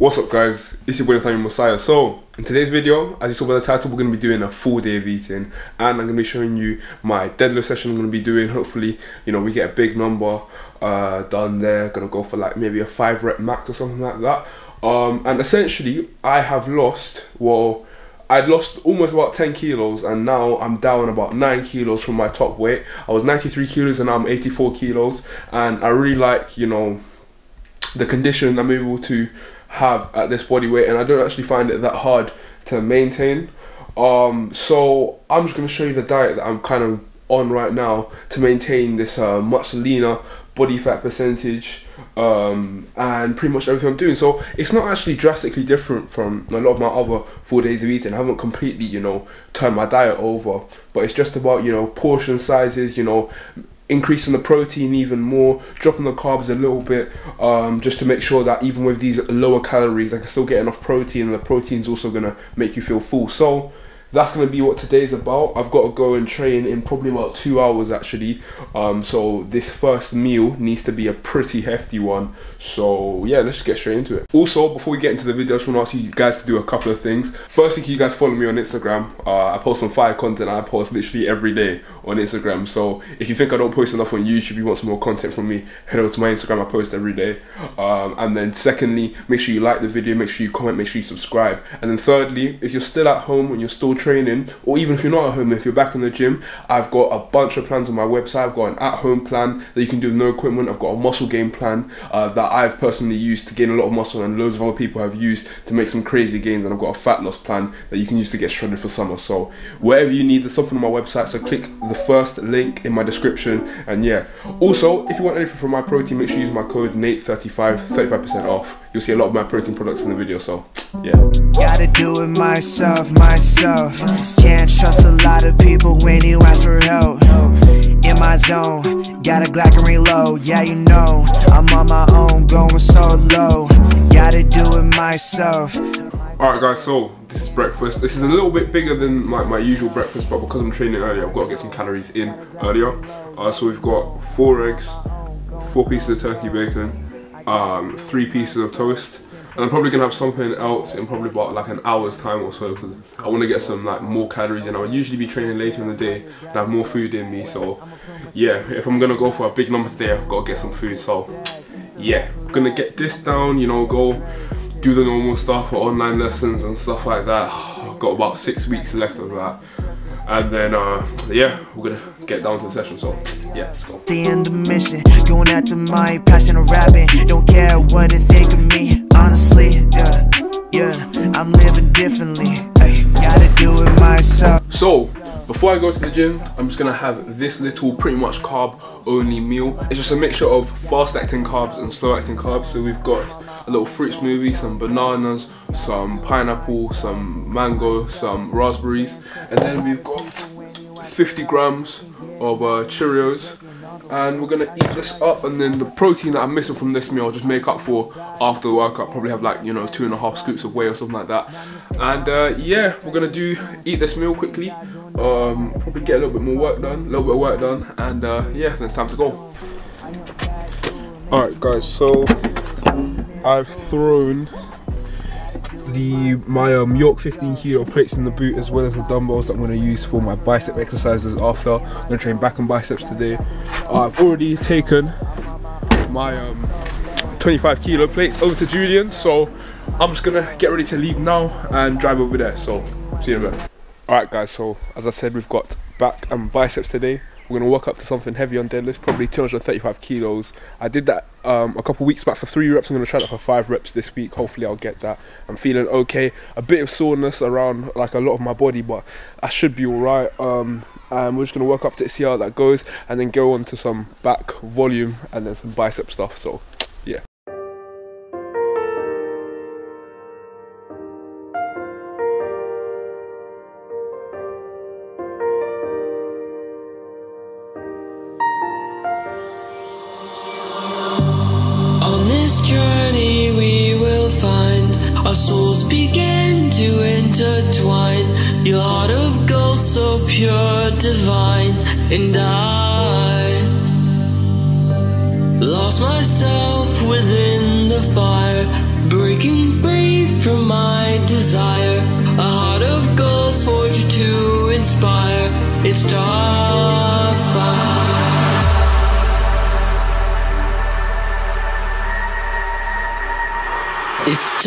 What's up guys, it's your boy Nathaniel Messiah. So in today's video, as you saw by the title, we're going to be doing a full day of eating and I'm going to be showing you my deadlift session I'm going to be doing. Hopefully, you know, we get a big number done there. Going to go for like maybe a 5-rep max or something like that. And essentially I have lost, well, I'd lost almost about 10 kilos and now I'm down about 9 kilos from my top weight. I was 93 kilos and now I'm 84 kilos. And I really like, you know, the condition I'm able to have at this body weight, and I don't actually find it that hard to maintain. So I'm just going to show you the diet that I'm kind of on right now to maintain this much leaner body fat percentage, and pretty much everything I'm doing. So it's not actually drastically different from a lot of my other 4 days of eating. I haven't completely, you know, turned my diet over, but it's just about, you know, portion sizes, you know, increasing the protein even more, dropping the carbs a little bit, just to make sure that even with these lower calories I can still get enough protein, and the protein's also gonna make you feel full. So that's gonna be what today's about. I've got to go and train in probably about 2 hours actually, so this first meal needs to be a pretty hefty one. So yeah, let's just get straight into it. Also, before we get into the video, I just want to ask you guys to do a couple of things. First thing, you guys follow me on Instagram. I post some fire content. I post literally every day on Instagram, so if you think I don't post enough on YouTube, you want some more content from me, head over to my Instagram. I post every day. And then secondly, make sure you like the video, make sure you comment, make sure you subscribe. And then thirdly, if you're still at home and you're still training, or even if you're not at home, if you're back in the gym, I've got a bunch of plans on my website. I've got an at-home plan that you can do with no equipment. I've got a muscle gain plan that I've personally used to gain a lot of muscle, and loads of other people have used to make some crazy gains. And I've got a fat loss plan that you can use to get shredded for summer. So wherever you need, there's something on my website, so click the first link in my description. And yeah, also if you want anything from my protein, make sure you use my code Nate35, 35% off. You'll see a lot of my protein products in the video, so yeah. Gotta do it myself. Can't trust a lot of people when you ask for help. In my zone, got a Glock and reload. Yeah, you know, I'm on my own, going solo. Gotta do it myself. Alright guys, so this is breakfast. This is a little bit bigger than my usual breakfast, but because I'm training earlier, I've got to get some calories in earlier. So we've got 4 eggs, 4 pieces of turkey bacon, 3 pieces of toast. And I'm probably gonna have something else in probably about like an hour's time or so, because I want to get some like more calories in. I would usually be training later in the day and have more food in me. So yeah, if I'm gonna go for a big number today, I've got to get some food. So yeah, I'm gonna get this down, you know, go do the normal stuff for online lessons and stuff like that. I've got about 6 weeks left of that. And then, yeah, we're gonna get down to the session, so yeah, let's go. The end of mission, going after my passion of rapping. Don't care what they think of me, honestly, yeah, I'm living differently. I gotta do it myself. So, before I go to the gym, I'm just gonna have this little pretty much carb only meal. It's just a mixture of fast acting carbs and slow acting carbs. So we've got a little fruit smoothie, some bananas, some pineapple, some mango, some raspberries, and then we've got 50 grams of Cheerios, and we're gonna eat this up. And then the protein that I'm missing from this meal, I'll just make up for after the workout. Probably have like, you know, 2.5 scoops of whey or something like that. And yeah, we're gonna eat this meal quickly, probably get a little bit more work done, and yeah, then it's time to go. Alright guys, so I've thrown my York 15 kilo plates in the boot, as well as the dumbbells that I'm going to use for my bicep exercises after. I'm going to train back and biceps today. I've already taken my 25 kilo plates over to Julian, so I'm just going to get ready to leave now and drive over there. So see you in a bit. Alright guys, so as I said, we've got back and biceps today. We're going to work up to something heavy on deadlifts, probably 235 kilos. I did that a couple weeks back for 3 reps. I'm going to try that for 5 reps this week. Hopefully I'll get that. I'm feeling okay. A bit of soreness around like a lot of my body, but I should be all right. And we're just going to work up to it, see how that goes, and then go on to some back volume and then some bicep stuff. So yeah. Journey we will find our souls begin to intertwine, your heart of gold so pure, divine. And I lost myself within the fire, breaking free from my desire, a heart of gold forged to inspire. It's Starfire. It's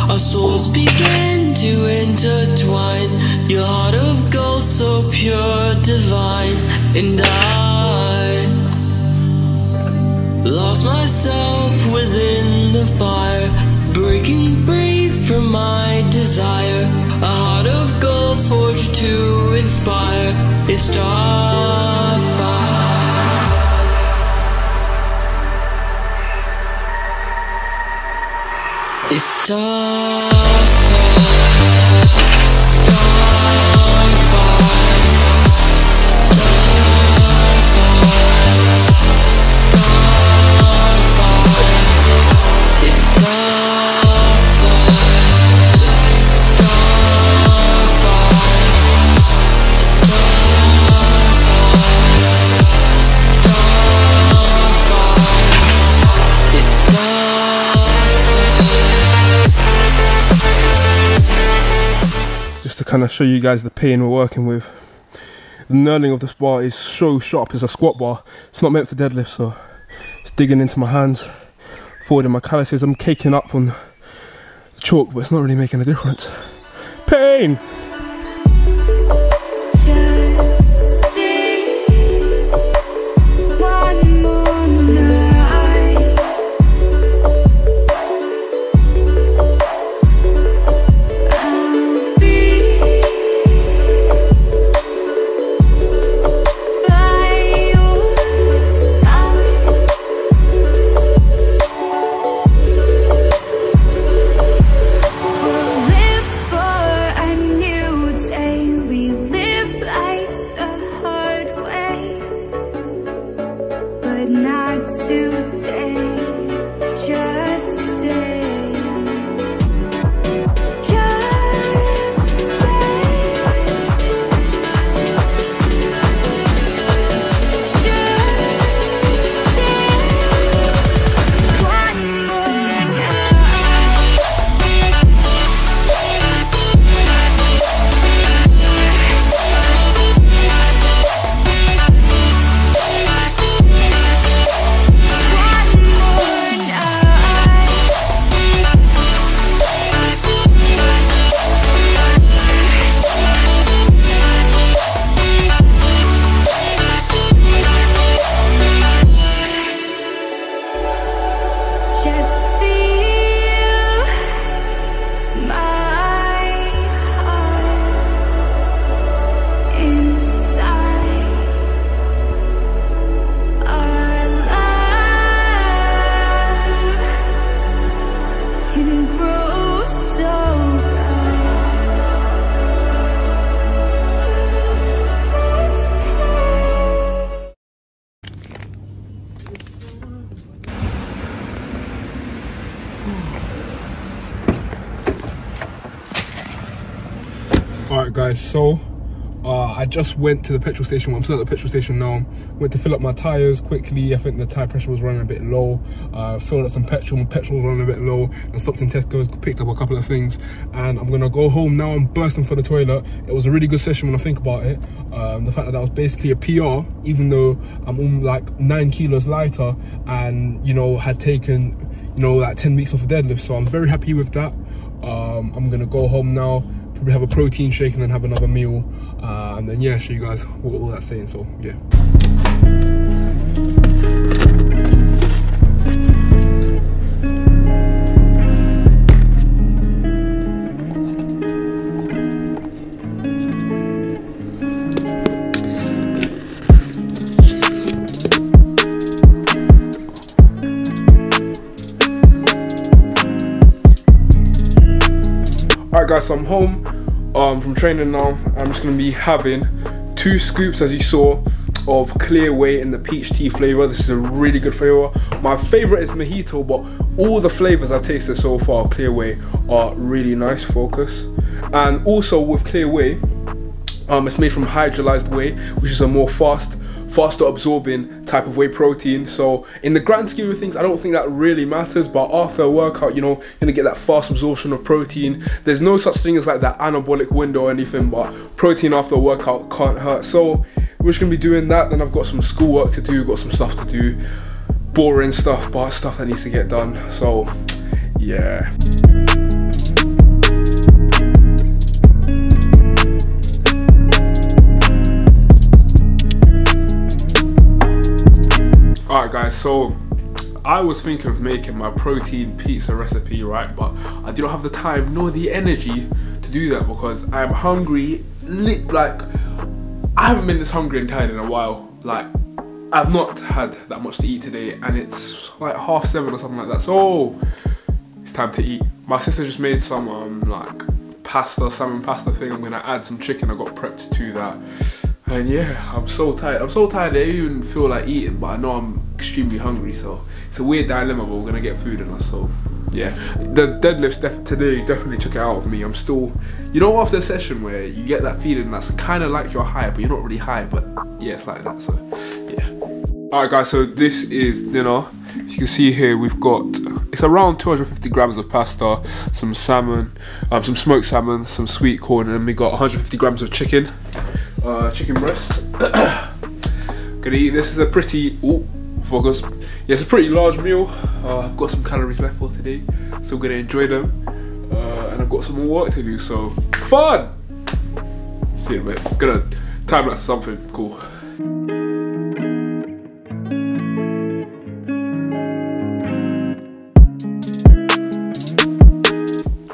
our souls begin to intertwine. Your heart of gold, so pure, divine. And I lost myself within the fire, breaking free from my desire. A heart of gold forged to inspire. It's Starfire. It's Starfire. Starfire. Starfire. Starfire. It's Starfire. Starfire. Starfire. Starfire. It's Starfire. Just to kind of show you guys the pain we're working with. The knurling of this bar is so sharp. It's a squat bar. It's not meant for deadlifts, so it's digging into my hands, forwarding my calluses. I'm caking up on the chalk, but it's not really making a difference. Pain! Alright guys, so I just went to the petrol station. Well, I'm still at the petrol station now. Went to fill up my tires quickly. I think the tire pressure was running a bit low. Filled up some petrol. My petrol was running a bit low. I stopped in Tesco's, picked up a couple of things, and I'm gonna go home now. I'm bursting for the toilet. It was a really good session when I think about it. The fact that that was basically a PR, even though I'm like 9 kilos lighter, and you know, had taken, you know, like 10 weeks off a deadlift. So I'm very happy with that. I'm gonna go home now, probably have a protein shake and then have another meal, and then yeah, show you guys what all that's saying. So yeah. Guys, so I'm home from training now. I'm just gonna be having 2 scoops, as you saw, of clear whey in the peach tea flavor. This is a really good flavor. My favorite is mojito, but all the flavors I've tasted so far, clear whey, are really nice. Focus. And also with clear whey, it's made from hydrolyzed whey, which is a more faster absorbing type of whey protein. So in the grand scheme of things, I don't think that really matters, but after a workout, you know, you're gonna get that fast absorption of protein. There's no such thing as like that anabolic window or anything, but protein after a workout can't hurt. So we're just gonna be doing that. Then I've got some schoolwork to do, got some stuff to do, boring stuff, but stuff that needs to get done. So yeah. Alright guys, so I was thinking of making my protein pizza recipe, right, but I do not have the time nor the energy to do that because I'm hungry. Like, I haven't been this hungry and tired in a while. Like, I've not had that much to eat today, and it's like 7:30 or something like that, so it's time to eat. My sister just made some like pasta, salmon pasta thing. I'm gonna add some chicken I got prepped to that. And yeah, I'm so tired. I'm so tired I don't even feel like eating, but I know I'm extremely hungry, so it's a weird dilemma, but we're gonna get food in us, so yeah. The deadlifts today definitely took it out of me. I'm still, you know, after a session where you get that feeling that's kind of like you're high, but you're not really high, but yeah, it's like that, so yeah. Alright guys, so this is dinner. As you can see here, we've got, it's around 250 grams of pasta, some salmon, some smoked salmon, some sweet corn, and we got 150 grams of chicken. Chicken breast. Gonna eat. This is a pretty, ooh, focus. Yeah, it's a pretty large meal. I've got some calories left for today, so I'm gonna enjoy them. And I've got some more work to do, so fun. See you in a bit. Gonna time lapse something cool.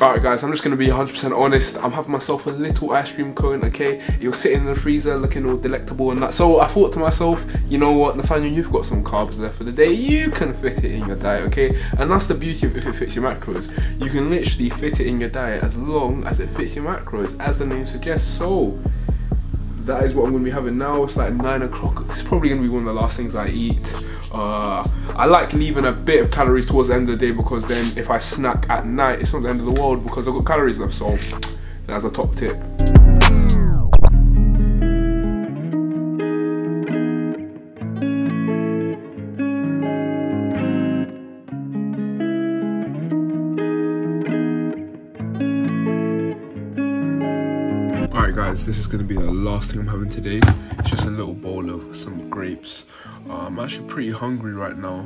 Alright guys, I'm just going to be 100% honest. I'm having myself a little ice cream cone, okay? It was sitting in the freezer looking all delectable and that. So I thought to myself, you know what, Nathaniel, you've got some carbs left for the day. You can fit it in your diet, okay? And that's the beauty of if it fits your macros. You can literally fit it in your diet as long as it fits your macros, as the name suggests. So that is what I'm going to be having now. It's like 9 o'clock. It's probably going to be one of the last things I eat. I like leaving a bit of calories towards the end of the day, because then if I snack at night, it's not the end of the world because I've got calories left. So that's a top tip. Alright guys, this is going to be the last thing I'm having today. It's just a little bowl of some grapes. I'm actually pretty hungry right now,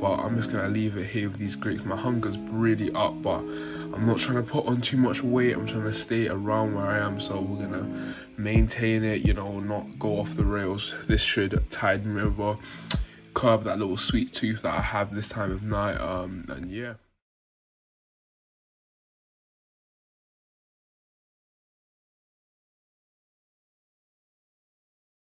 but I'm just going to leave it here with these grapes. My hunger's really up, but I'm not trying to put on too much weight. I'm trying to stay around where I am, so we're going to maintain it, you know, not go off the rails. This should tide me over, curb that little sweet tooth that I have this time of night, and yeah.